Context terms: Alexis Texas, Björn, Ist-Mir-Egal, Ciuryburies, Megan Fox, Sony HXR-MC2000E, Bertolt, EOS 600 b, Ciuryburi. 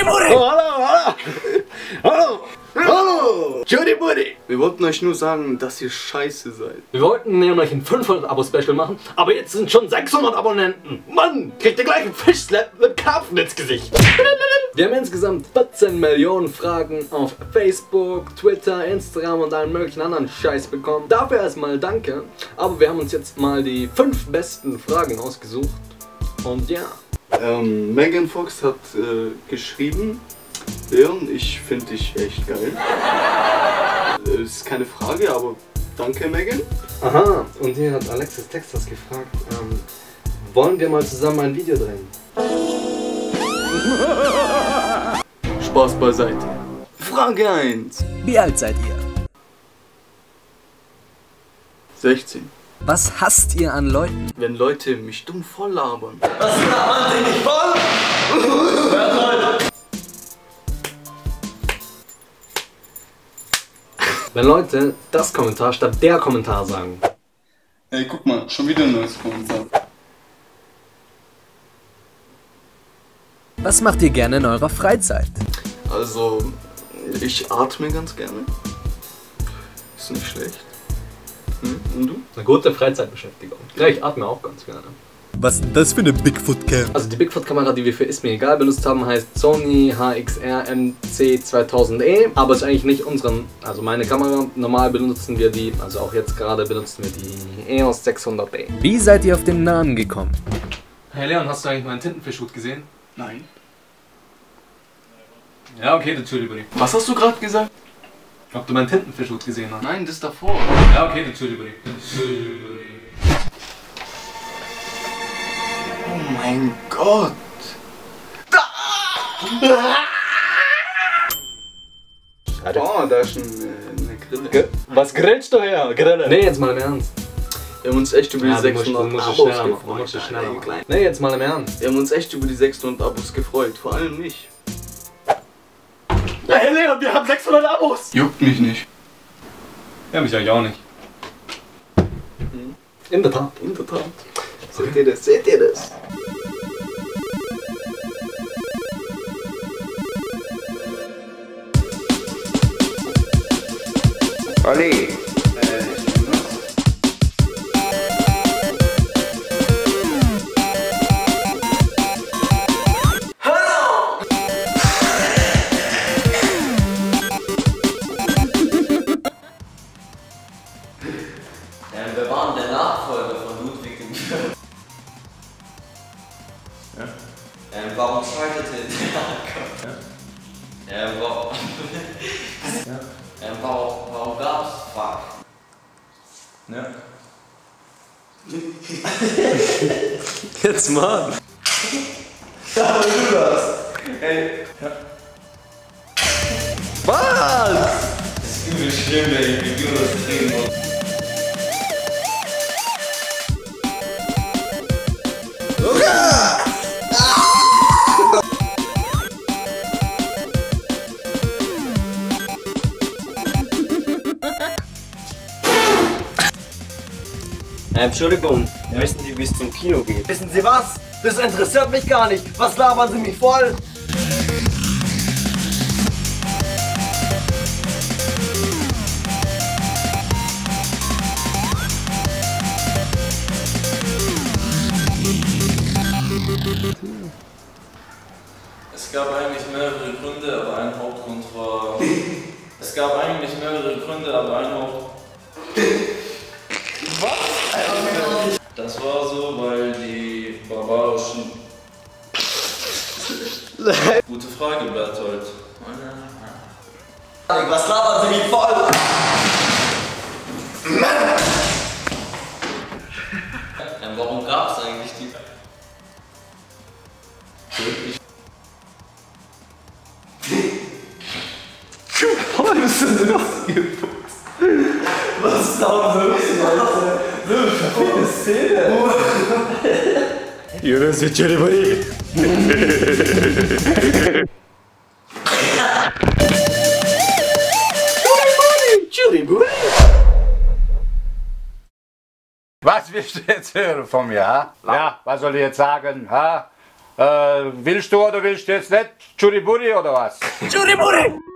Ciuryburi! Oh, hallo, hallo! Hallo! Hallo! Ciuryburi! Wir wollten euch nur sagen, dass ihr scheiße seid. Wir wollten nämlich ein 500-Abo-Special machen, aber jetzt sind schon 600 Abonnenten. Mann, kriegt ihr gleich einen Fischslap mit Karpfen ins Gesicht. Wir haben insgesamt 14 Millionen Fragen auf Facebook, Twitter, Instagram und allen möglichen anderen Scheiß bekommen. Dafür erstmal danke, aber wir haben uns jetzt mal die 5 besten Fragen ausgesucht. Und ja. Megan Fox hat geschrieben, Björn, ich finde dich echt geil. Ist keine Frage, aber danke, Megan. Aha, und hier hat Alexis Texas gefragt, wollen wir mal zusammen ein Video drehen? Spaß beiseite. Frage 1. Wie alt seid ihr? 16. Was hasst ihr an Leuten? Wenn Leute mich dumm voll labern. Was labern sie nicht voll? Hört Leute! Wenn Leute das Kommentar statt der Kommentar sagen. Ey, guck mal, schon wieder ein neues Kommentar. Was macht ihr gerne in eurer Freizeit? Also, ich atme ganz gerne. Ist nicht schlecht. Hm? Und du? Eine gute Freizeitbeschäftigung. Ja, ich atme auch ganz gerne. Was ist das für eine Bigfoot-Cam? Also die Bigfoot-Kamera, die wir für Ist-Mir-Egal benutzt haben, heißt Sony HXR-MC2000E. Aber ist eigentlich nicht unseren, also meine Kamera. Normal benutzen wir die, also auch jetzt gerade benutzen wir die EOS 600 b. Wie seid ihr auf den Namen gekommen? Hey Leon, hast du eigentlich meinen Tintenfischhut gesehen? Nein. Ja, okay, du Ciuryburies. Was hast du gerade gesagt? Ob du meinen Tintenfischhut gesehen hast? Nein, das davor. Ja, okay, du Ciuryburies. Oh mein Gott! Oh, da ist schon eine Grille. Was grillst du her? Grille? Nee, jetzt mal im Ernst. Wir haben uns echt über die 600 Abos gefreut. Nee, jetzt mal im Ernst. Wir haben uns echt über die 600 Abos gefreut, vor allem mich. Hey Leon, wir haben 600 Abos! Juckt mich nicht. Ja, mich eigentlich auch nicht. Mhm. In der Tat, in der Tat. Seht ihr das, seht ihr das? Olli! Wer war denn der Nachfolger von Ludwig dem Schirm? Ja. Warum scheiterte der? Ja. Warum... Ja. Warum gab's Fuck? Ja. Jetzt mal! Ja, du das! Ey! Ja. Was? Das ist übel schlimm, wenn ich mit Jonas reden muss. Entschuldigung, wissen Sie, wie es zum Kino geht? Wissen Sie was? Das interessiert mich gar nicht. Was labern Sie mich voll? Es gab eigentlich mehrere Gründe, aber ein Hauptgrund war... Es gab eigentlich mehrere Gründe, aber ein Hauptgrund... Was? Das war so, weil die barbarischen... Gute Frage, Bertolt. Was labern Sie mich voll? Warum gab es eigentlich die... Was ist denn das? Was glauben Sie, Leute? Eine Szene! Jonas wird Ciuryburi! Ciuryburi! Was willst du jetzt hören von mir, ha? Ja, was soll ich jetzt sagen, ha? Willst du oder willst du jetzt nicht? Ciuriburi oder was? Ciuriburi!